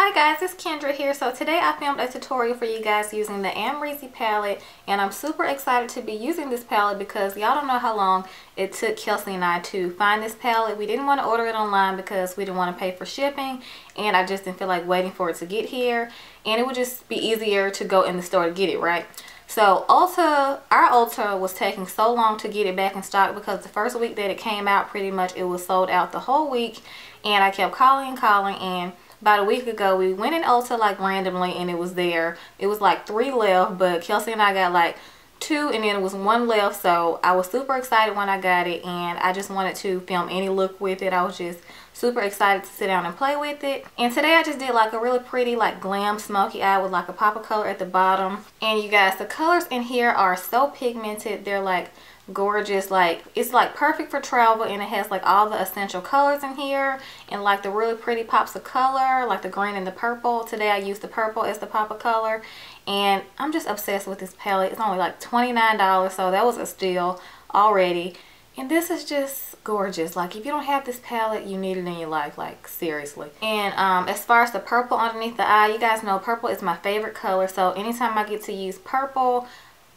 Hi guys, it's Kendra here. So today I filmed a tutorial for you guys using the Amrezy palette, and I'm super excited to be using this palette because y'all don't know how long it took Kelsey and I to find this palette. We didn't want to order it online because we didn't want to pay for shipping, and I just didn't feel like waiting for it to get here, and it would just be easier to go in the store to get it, right? So Ulta, our Ulta was taking so long to get it back in stock because the first week that it came out, pretty much it was sold out the whole week, and I kept calling and calling, and about a week ago we went in Ulta like randomly and it was there. It was like 3 left, but Kelsey and I got like 2 and then it was 1 left, so I was super excited when I got it, and I just wanted to film any look with it. I was just super excited to sit down and play with it. And today I just did like a really pretty like glam smoky eye with like a pop of color at the bottom. And you guys, the colors in here are so pigmented. They're like gorgeous. Like it's like perfect for travel, and it has like all the essential colors in here and like the really pretty pops of color, like the green and the purple. Today I used the purple as the pop of color, and I'm just obsessed with this palette. It's only like $29, so that was a steal already. And this is just gorgeous. Like if you don't have this palette, you need it in your life, like seriously. And as far as the purple underneath the eye, you guys know purple is my favorite color, so anytime I get to use purple,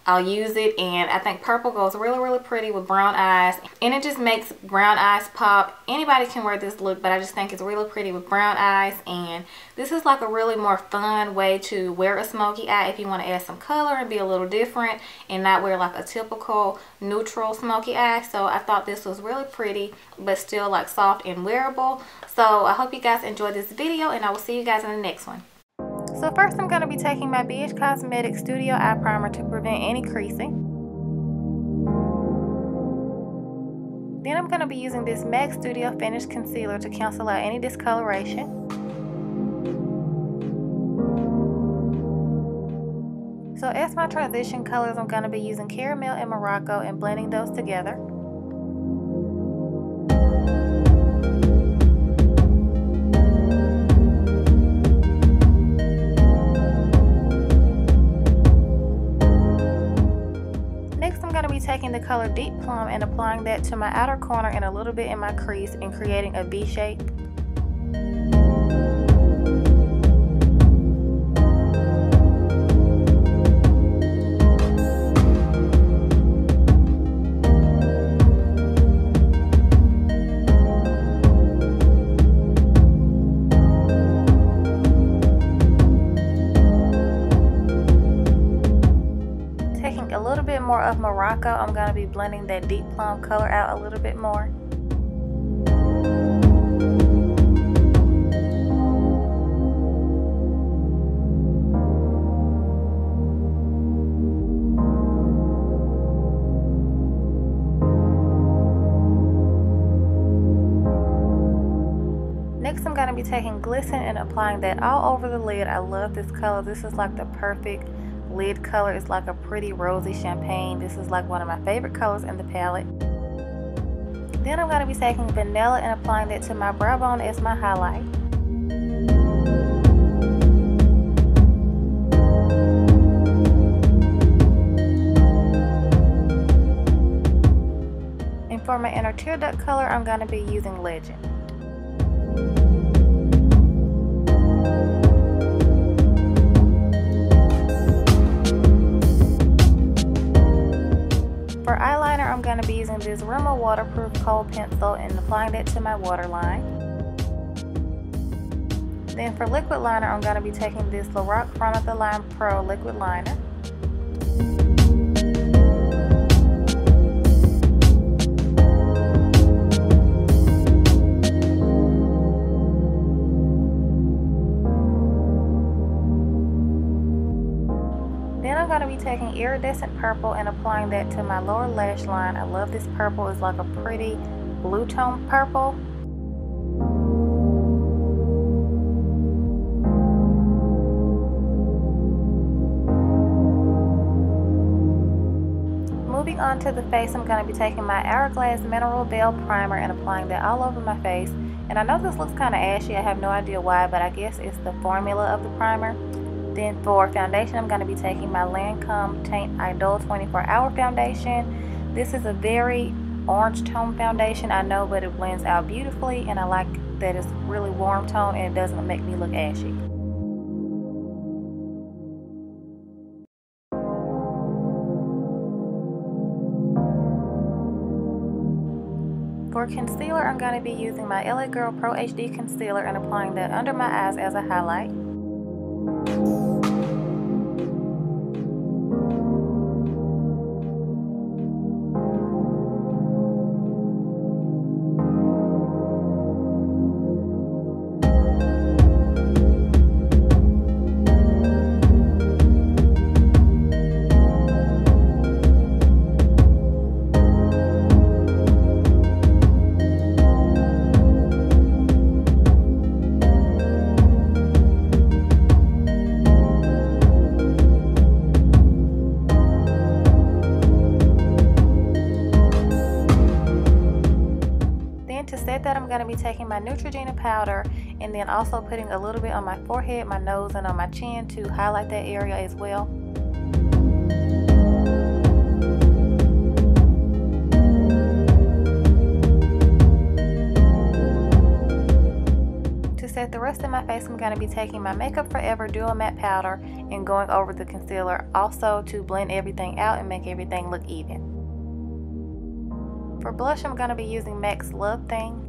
I'll use it. And I think purple goes really pretty with brown eyes, and it just makes brown eyes pop. Anybody can wear this look, but I just think it's really pretty with brown eyes, and this is like a really more fun way to wear a smoky eye if you want to add some color and be a little different and not wear like a typical neutral smoky eye. So I thought this was really pretty but still like soft and wearable. So I hope you guys enjoyed this video, and I will see you guys in the next one. So first I'm going to be taking my BH Cosmetics Studio Eye Primer to prevent any creasing. Then I'm going to be using this MAC Studio Finish Concealer to cancel out any discoloration. So as my transition colors, I'm going to be using Caramel and Morocco and blending those together. Taking the color Deep Plum and applying that to my outer corner and a little bit in my crease and creating a V shape. Of Morocco, I'm going to be blending that Deep Plum color out a little bit more. Next I'm going to be taking Glisten and applying that all over the lid. I love this color. This is like the perfect lid color. It's like a pretty rosy champagne. This is like one of my favorite colors in the palette. Then I'm going to be taking vanilla and applying that to my brow bone as my highlight. And for my inner tear duct color, I'm going to be using Legend. For eyeliner, I'm going to be using this Rimmel waterproof cold pencil and applying that to my waterline. Then for liquid liner, I'm going to be taking this Lorac Front of the Line Pro liquid liner. Taking iridescent purple and applying that to my lower lash line. I love this purple. It's like a pretty blue tone purple. Moving on to the face, I'm going to be taking my Hourglass Mineral Veil Primer and applying that all over my face. And I know this looks kind of ashy. I have no idea why, but I guess it's the formula of the primer. Then for foundation, I'm going to be taking my Lancome Tient Idol 24-Hour Foundation. This is a very orange tone foundation, I know, but it blends out beautifully, and I like that it's really warm tone and it doesn't make me look ashy. For concealer, I'm going to be using my LA Girl Pro HD Concealer and applying that under my eyes as a highlight. Going to be taking my Neutrogena powder and then also putting a little bit on my forehead, my nose, and on my chin to highlight that area as well. To set the rest of my face, I'm going to be taking my Makeup Forever Duo Matte Powder and going over the concealer also to blend everything out and make everything look even. For blush, I'm going to be using Mac Love Thing.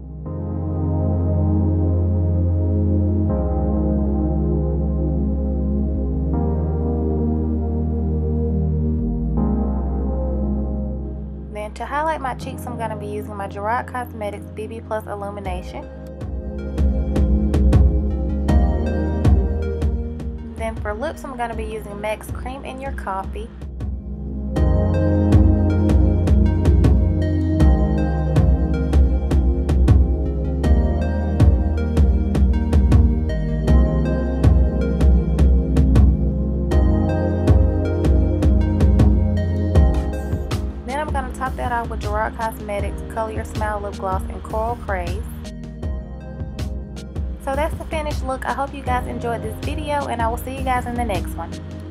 To highlight my cheeks, I'm going to be using my Gerard Cosmetics BB Plus Illumination. Then for lips, I'm going to be using Mac's Cream In Your Coffee. Top that off with Gerard Cosmetics Color Your Smile Lip Gloss and Coral Craze. So that's the finished look. I hope you guys enjoyed this video, and I will see you guys in the next one.